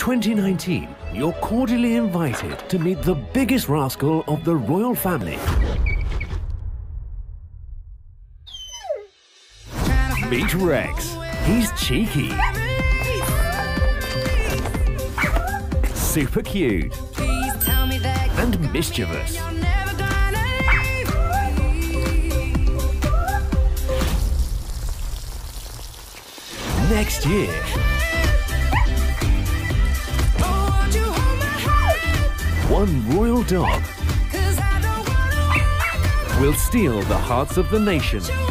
2019, you're cordially invited to meet the biggest rascal of the royal family. Meet Rex. He's cheeky, super cute, and mischievous. Next year, one royal dog will steal the hearts of the nation.